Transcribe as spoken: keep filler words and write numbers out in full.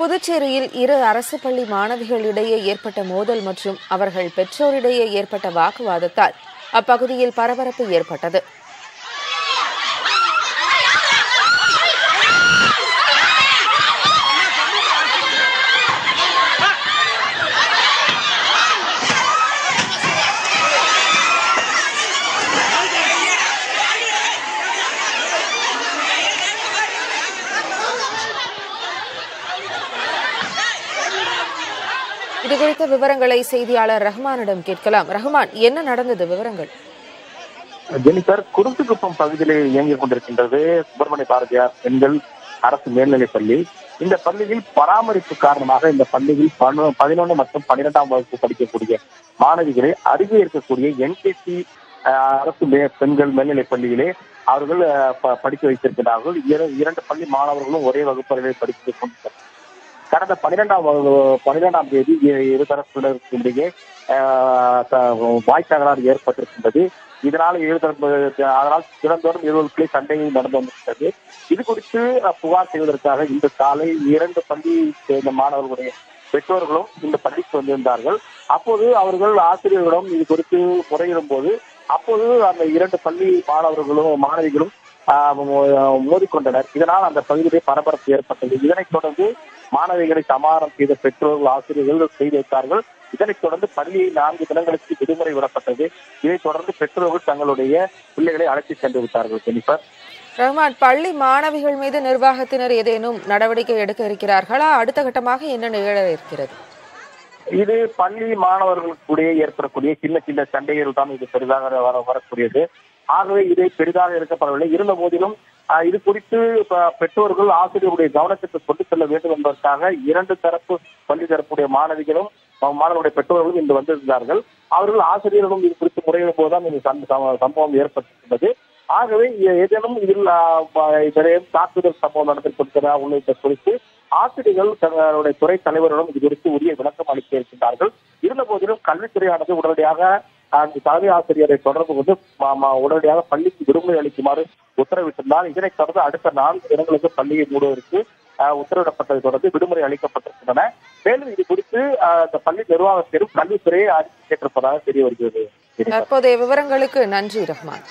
புதுச்சேரியில் இரு அரசு பள்ளி மாணவிகளிடையே ஏற்பட்ட மோதல் மற்றும் அவர்கள் பெற்றோரிடையே ஏற்பட்ட வாக்குவாதத்தால் அப்பகுதியில் பரபரப்பு ஏற்பட்டது. இது குறித்த விவரங்களை செய்தியாளர் ரஹ்மானிடம் கேட்கலாம். ரஹ்மான், என்ன நடந்தது விவரங்கள்? ஜெனிபர், குருத்துக்குப்பம் பகுதியிலே இயங்கிக் கொண்டிருக்கின்றது சுப்பிரமணிய பாரதியார் பெண்கள் அரசு மேல்நிலைப் பள்ளி. இந்த பள்ளியில் பராமரிப்பு காரணமாக இந்த பள்ளியில் பதினொன்று மற்றும் பன்னிரெண்டாம் வகுப்பு படிக்கக்கூடிய மாணவிகளை அருகே இருக்கக்கூடிய என்டிசி அரசு பெண்கள் மேல்நிலைப் பள்ளியிலே அவர்கள் படிக்க வைத்திருக்கிறார்கள். இரண்டு பள்ளி மாணவர்களும் ஒரே வகுப்பறையிலே படித்துக் கொண்டிருக்கிறார்கள். கடந்த பன்னிரெண்டாம் பன்னிரெண்டாம் தேதி இருதரப்பினருக்கிடையே வாய் தகராறு ஏற்பட்டிருக்கின்றது. இதனால் இருதரப்பு அதனால் திறந்தோறும் இருவருக்குள்ளே சண்டையும் நடந்து வந்திருக்கிறது. இது குறித்து புகார் செய்வதற்காக இன்று காலை இரண்டு பள்ளி சேர்ந்த மாணவர்களுடைய பெற்றோர்களும் இந்த பள்ளிக்கு வந்திருந்தார்கள். அப்போது அவர்கள் ஆசிரியர்களிடம் இது குறித்து முறையிடும் போது அப்போது அந்த இரண்டு பள்ளி மாணவர்களும் மாணவிகளும் மோதிக்கொண்டனர். இதனால் அந்த பகுதியிலே பரபரப்பு ஏற்பட்டது. இதனைத் தொடர்ந்து மாணவிகளை சமாதானம் செய்த பெற்றோர்கள் ஆசிரியர்கள் செய்து வைத்தார்கள். இதனைத் தொடர்ந்து பள்ளியை நான்கு தினங்களுக்கு விடுமுறை விடப்பட்டது. இதைத் தொடர்ந்து பெற்றோர்கள் தங்களுடைய பிள்ளைகளை அழைத்து சென்று விட்டார்கள். ஜெனிபர், ரஹ்மான், பள்ளி மாணவிகள் மீது நிர்வாகத்தினர் ஏதேனும் நடவடிக்கை எடுக்க இருக்கிறார்களா? அடுத்த கட்டமாக என்ன நிகழ இருக்கிறது? இது பள்ளி மாணவர்களுக்குடைய ஏற்படக்கூடிய சின்ன சின்ன சண்டைகள் தான் இது பெரிதாக வரக்கூடியது. ஆகவே இதை பெரிதாக இருக்கப்படவில்லை. இருந்த போதிலும் இது குறித்து பெற்றோர்கள் ஆசிரியருடைய கவனத்திற்கு கொண்டு செல்ல வேண்டும் என்பதற்காக இரண்டு தரப்பு பள்ளி தரப்புடைய மாணவிகளும் மாணவருடைய பெற்றோர்களும் இன்று வந்திருந்தார்கள். அவர்கள் ஆசிரியர்களும் இது குறித்து முறையிடும் போதுதான் இந்த சம்பவம் ஏற்பட்டிருக்கிறது. ஆகவே ஏதேனும் இதில் தாக்குதல் சம்பவம் நடத்திக் கொடுக்கிறதா உள்ளிட்ட குறித்து ஆசிரியர்கள் தங்களுடைய துறை தலைவர்களும் இது குறித்து உரிய விளக்கம் அளிக்க இருக்கின்றார்கள். இருந்த போதிலும் கல்வித்துறையானது உடனடியாக அந்த தலைமை ஆசிரியரை தொடர்பு கொண்டு உடனடியாக பள்ளிக்கு விடுமுறை அளிக்குமாறு உத்தரவிட்டிருந்தால் இதனைத் தொடர்ந்து அடுத்த நான்கு இடங்களுக்கு பள்ளியை மூடுவதற்கு உத்தரவிடப்பட்டதை தொடர்ந்து விடுமுறை அளிக்கப்பட்டிருக்கின்றன. மேலும் இது குறித்து அந்த பள்ளி நிர்வாகத்திலும் கல்வித்துறையை அறிக்கை கேட்டிருப்பதாக தெரிய வருகிறது. தற்போதைய விவரங்களுக்கு நன்றி ரஹ்மான்.